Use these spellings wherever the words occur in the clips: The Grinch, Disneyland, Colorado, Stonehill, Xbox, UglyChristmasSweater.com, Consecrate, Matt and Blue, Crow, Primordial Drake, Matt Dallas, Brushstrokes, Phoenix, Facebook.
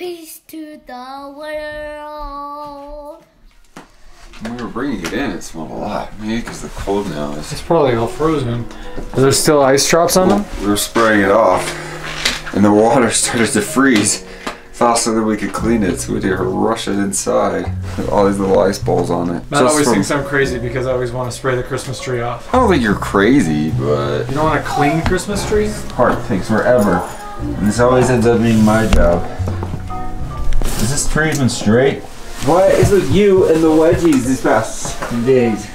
Peace to the world. When we were bringing it in, it smelled a lot. Maybe because the cold now is... It's probably all frozen. Are there still ice drops on them? We were spraying it off, and the water started to freeze. So that we could clean it, so we did rush it inside with all these little ice balls on it. Matt always thinks I'm crazy because I always want to spray the Christmas tree off. I don't think you're crazy, but... You don't want to clean Christmas trees? Hard things forever. And this always ends up being my job. Is this tree even straight? What is with you and the wedgies these past days?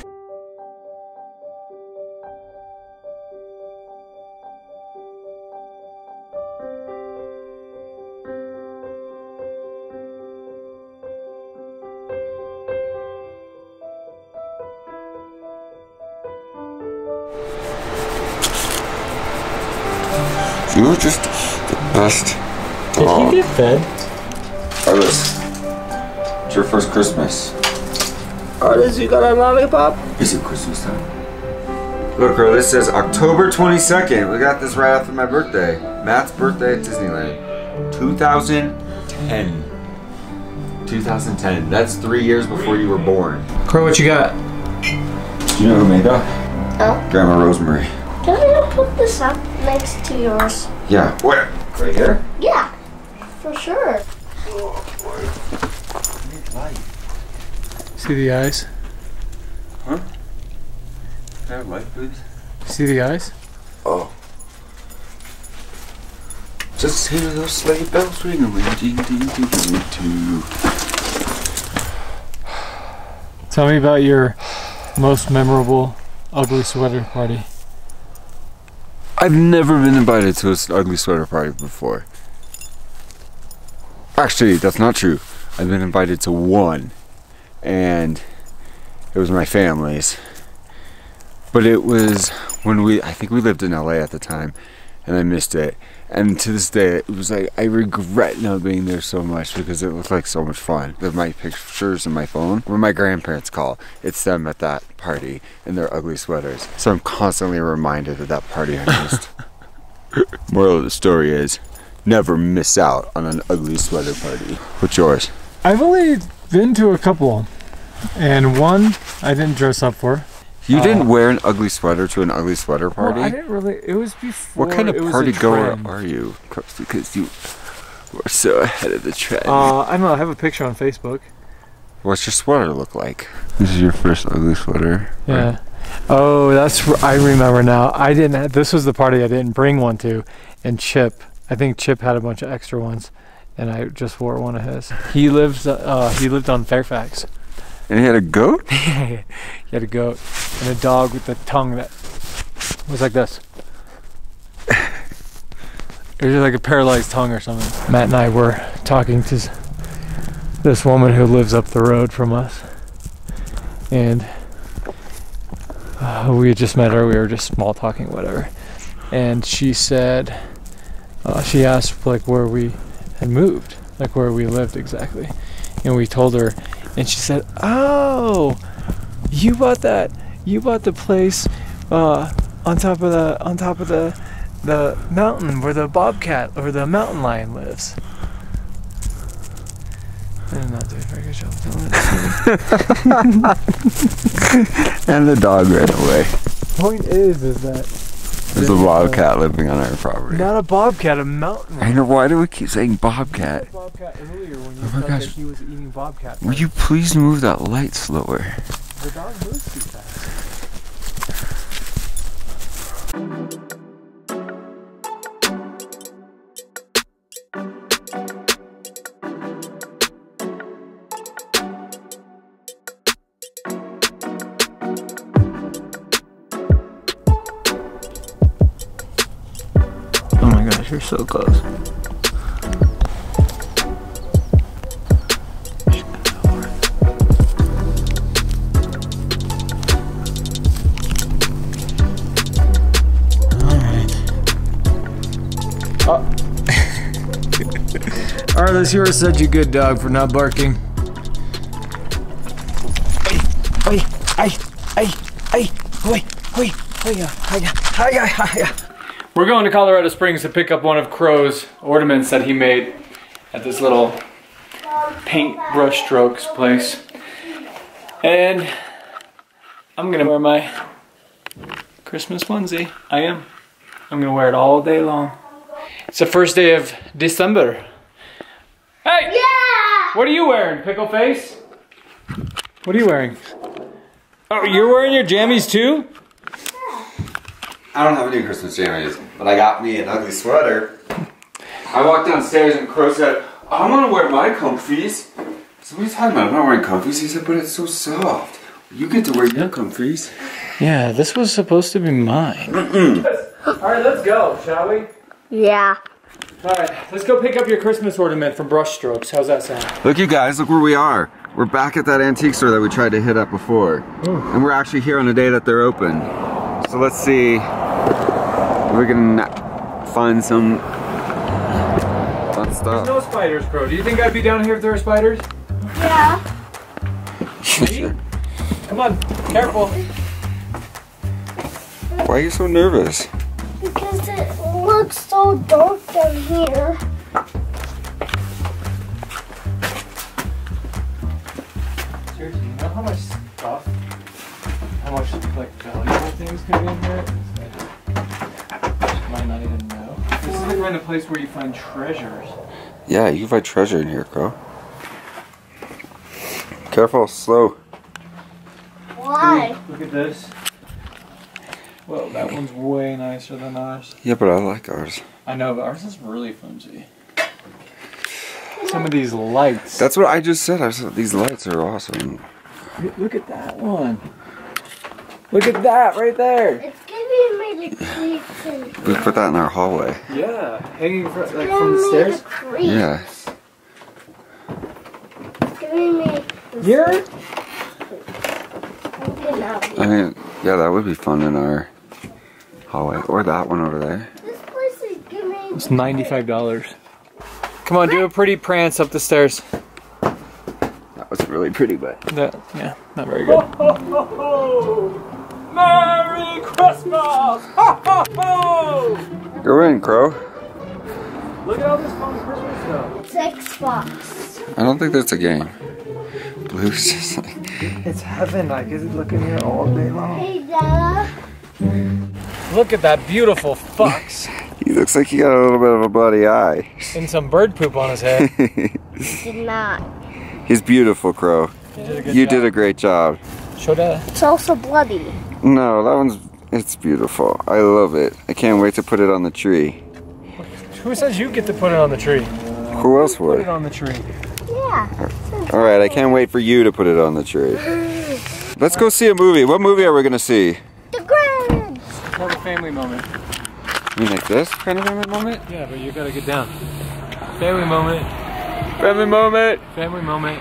You were just the best dog. Did you get fed? Arliss, it's your first Christmas. Arliss, you got a lollipop? Is it Christmas time? Look, Crow, this says October 22nd. We got this right after my birthday. Matt's birthday at Disneyland. 2010. 2010. That's 3 years before you were born. Crow, what you got? Do you know who made that? Oh. Grandma Rosemary. Can I put this up next to yours? Yeah. Where? Right here? Yeah. For sure. See the eyes? Huh? Can I have light, please? See the eyes? Oh. Just hear those sleigh bells ringing. Ding, ding, ding, ding, ding. Tell me about your most memorable ugly sweater party. I've never been invited to an ugly sweater party before. Actually, that's not true. I've been invited to one, and it was my family's. But it was when I think we lived in LA at the time, and I missed it. And to this day, it was like, I regret not being there so much because it was like so much fun. With my pictures in my phone, when my grandparents call, it's them at that party in their ugly sweaters. So I'm constantly reminded of that party I missed. Moral of the story is, never miss out on an ugly sweater party. What's yours? I've only been to a couple, and one I didn't dress up for. You didn't wear an ugly sweater to an ugly sweater party? Well, I didn't really, it was before. What kind of party goer are you? Because you were so ahead of the trend. I don't know, I have a picture on Facebook. What's your sweater look like? This is your first ugly sweater? Yeah. Right? Oh, that's, I remember now. I didn't, this was the party I didn't bring one to. And Chip, I think Chip had a bunch of extra ones. And I just wore one of his. He lived on Fairfax. And he had a goat? He had a goat and a dog with a tongue that was like this. It was like a paralyzed tongue or something. Matt and I were talking to this woman who lives up the road from us. And we had just met her. We were just small talking, whatever. And she said, she asked like where we had moved, like where we lived exactly. And we told her, and she said, "Oh, you bought that. You bought the place on top of the mountain where the bobcat or the mountain lion lives." I did not do a very good job telling it. And the dog ran away. Point is that there's a bobcat living on our property. Not a bobcat, a mountain lion. I know, why do we keep saying bobcat? Bobcat earlier when you thought that he was eating bobcat. Will you please move that light slower? The dog moves too fast. You're so close. Alright. Oh. Arliss, you are such a good dog for not barking. We're going to Colorado Springs to pick up one of Crow's ornaments that he made. at this little paint Brushstrokes place. And I'm gonna wear my Christmas onesie. I am. I'm gonna wear it all day long. It's the first day of December. Hey! Yeah! What are you wearing, Pickle Face? What are you wearing? Oh, you're wearing your jammies too? I don't have any Christmas jammies, but I got me an ugly sweater. I walked downstairs and Crow said, I want to wear my comfies. So what are you talking about? I'm not wearing comfies. He said, but it's so soft. You get to wear your comfies. Yeah, this was supposed to be mine. Alright, let's go, shall we? Yeah. Alright, let's go pick up your Christmas ornament from Brushstrokes. How's that sound? Look you guys, look where we are. We're back at that antique store that we tried to hit up before. Ooh. And we're actually here on the day that they're open. So let's see if we can find some fun stuff. There's no spiders, Crow. Do you think I'd be down here if there were spiders? Yeah. See? Come on, careful. Why are you so nervous? Because it looks so dark down here. Seriously, you know how much stuff, how much like valuable things could be in here? I might not even know. This is the kind of place where you find treasures. Yeah, you find treasure in here, Crow. Careful, slow. Why? Ooh, look at this. Well, that one's way nicer than ours. Yeah, but I like ours. I know, but ours is really flimsy. Some of these lights. That's what I just said. I said these lights are awesome. Look at that one. Look at that right there. It's gonna be made of creeps. We put that in our hallway. Yeah, hanging from, like, from the stairs. Yes. It's gonna be made. You're. I mean, yeah, that would be fun in our. Hallway or that one over there. This place is giving. It's $95. Come on, do a pretty prance up the stairs. That was really pretty, but yeah, not very good. Ho, ho, ho, ho. Merry Christmas! Ho, ho, ho. Go in, Crow. Look at all this fun Christmas stuff. It's Xbox. I don't think that's a game. Blue's just like. It's heaven. Like, is it looking here all day long? Hey, Dad. Look at that beautiful fox. He looks like he got a little bit of a bloody eye. And some bird poop on his head. Did not. He's beautiful, Crow. You did a great job. Show that. It's also bloody. No, that one's, it's beautiful. I love it. I can't wait to put it on the tree. Who says you get to put it on the tree? Who else would? Put it on the tree. Yeah. Alright, I can't wait for you to put it on the tree. Let's go see a movie. What movie are we going to see? More of a family moment. You mean like this kind of family moment? Yeah, but you gotta get down. Family moment. Family moment. Family moment.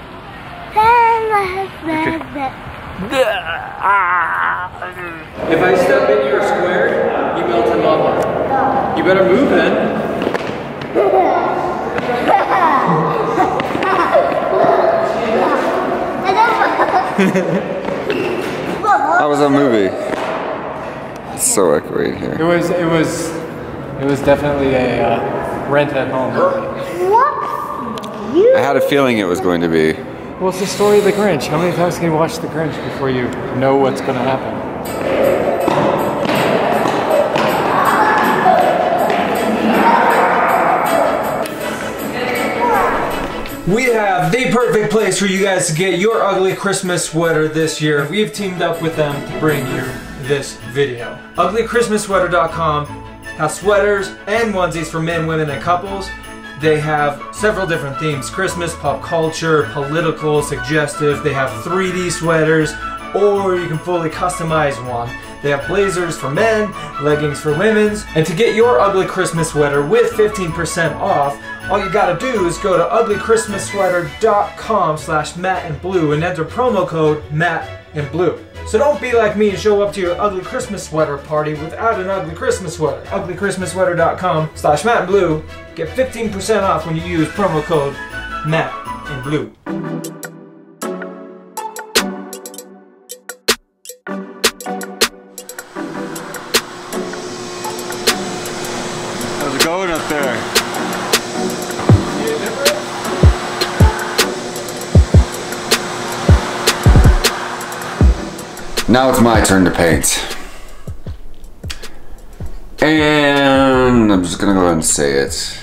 Family moment. If I step in your square, you melt in lava. You better move then. That was a movie. It's so echoey here. It was definitely a rent at home. What? You? I had a feeling it was going to be. Well, it's the story of the Grinch. How many times can you watch the Grinch before you know what's going to happen? We have the perfect place for you guys to get your ugly Christmas sweater this year. We've teamed up with them to bring you this video. UglyChristmasSweater.com has sweaters and onesies for men, women, and couples. They have several different themes: Christmas, pop culture, political, suggestive. They have 3D sweaters, or you can fully customize one. They have blazers for men, leggings for women. And to get your ugly Christmas sweater with 15% off, all you gotta do is go to UglyChristmasSweater.com/MattandBlue and enter promo code MattandBlue. So don't be like me and show up to your ugly Christmas sweater party without an ugly Christmas sweater. UglyChristmasSweater.com/MattandBlue. Get 15% off when you use promo code MattandBlue. How's it going up there? Now it's my turn to paint. And I'm just gonna go ahead and say it.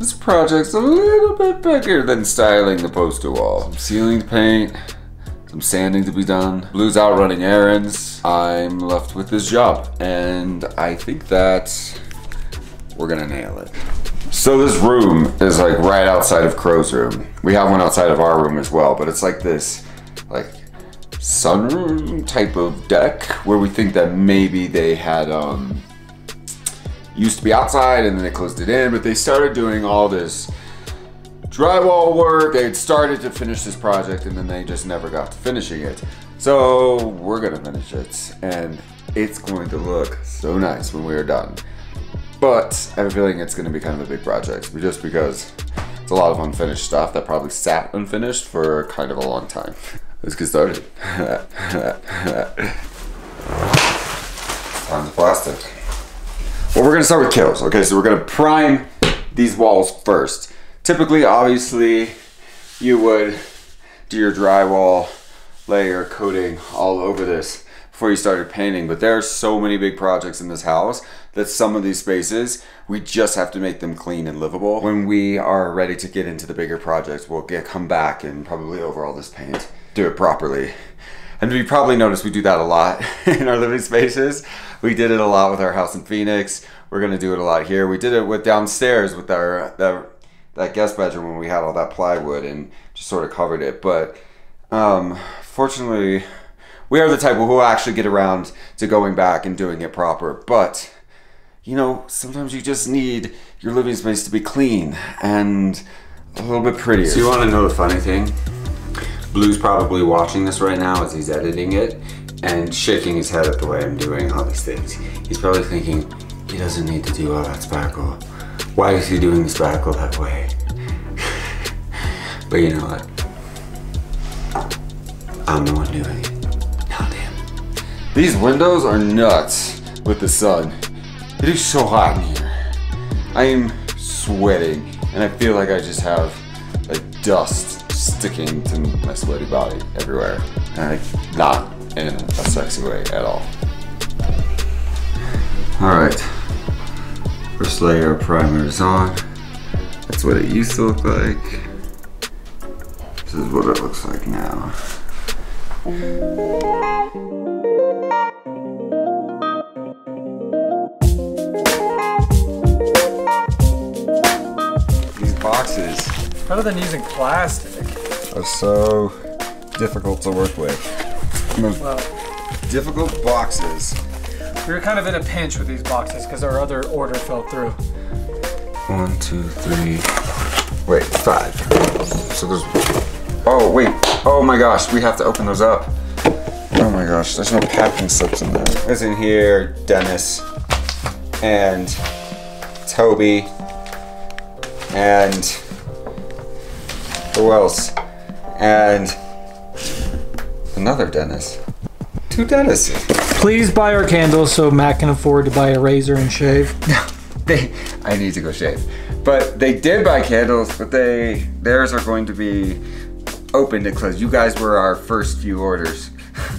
This project's a little bit bigger than styling the poster wall. Some ceiling to paint, some sanding to be done. Blue's out running errands. I'm left with this job. And I think that we're gonna nail it. So this room is like right outside of Crow's room. We have one outside of our room as well, but it's like this like sunroom type of deck where we think that maybe they had used to be outside and then they closed it in, but they started doing all this drywall work. They had started to finish this project and then they just never got to finishing it. So we're gonna finish it and it's going to look so nice when we are done. But I have a feeling it's gonna be kind of a big project just because it's a lot of unfinished stuff that probably sat unfinished for kind of a long time. Let's get started. On the plastic. Well, we're gonna start with kills. Okay, so we're gonna prime these walls first. Typically, obviously, you would do your drywall layer coating all over this before you started painting, but there are so many big projects in this house that some of these spaces, we just have to make them clean and livable. When we are ready to get into the bigger projects, we'll come back and probably over all this paint, do it properly. And you probably noticed we do that a lot in our living spaces. We did it a lot with our house in Phoenix. We're gonna do it a lot here. We did it with downstairs with our that guest bedroom when we had all that plywood and just sort of covered it. But fortunately, we are the type who will actually get around to going back and doing it proper. But you know, sometimes you just need your living space to be clean and a little bit prettier. So you want to know the funny thing? Blue's probably watching this right now as he's editing it and shaking his head at the way I'm doing all these things. He's probably thinking, he doesn't need to do all that spackle. Why is he doing the spackle that way? But you know what? I'm the one doing it, not him. These windows are nuts with the sun. It is so hot in here. I am sweating and I feel like I just have like dust sticking to my sweaty body everywhere, and not in a sexy way at all. All right, first layer of primer is on. That's what it used to look like. This is what it looks like now. These boxes, rather than using plastic, are so difficult to work with. Well, difficult boxes. We were kind of in a pinch with these boxes because our other order fell through. 5. So there's, oh wait, oh my gosh, we have to open those up. Oh my gosh, there's no packing slips in there. There's in here, Dennis and Toby and who else? And another Dennis. 2 Dennises. Please buy our candles so Matt can afford to buy a razor and shave. I need to go shave. But they did buy candles, but theirs are going to be open to close. You guys were our first few orders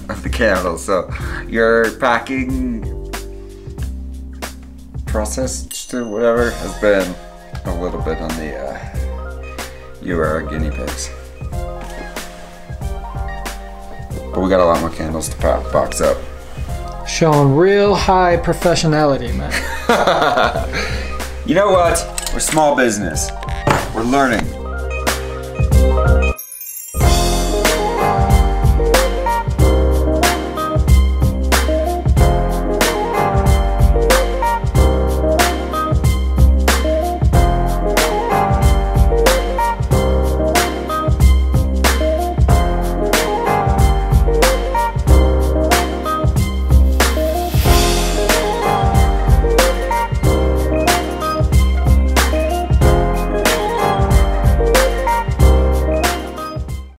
of the candles, so your packing process to whatever has been a little bit on the, you are our guinea pigs. But we got a lot more candles to box up. Showing real high professionality, man. You know what? We're small business. We're learning.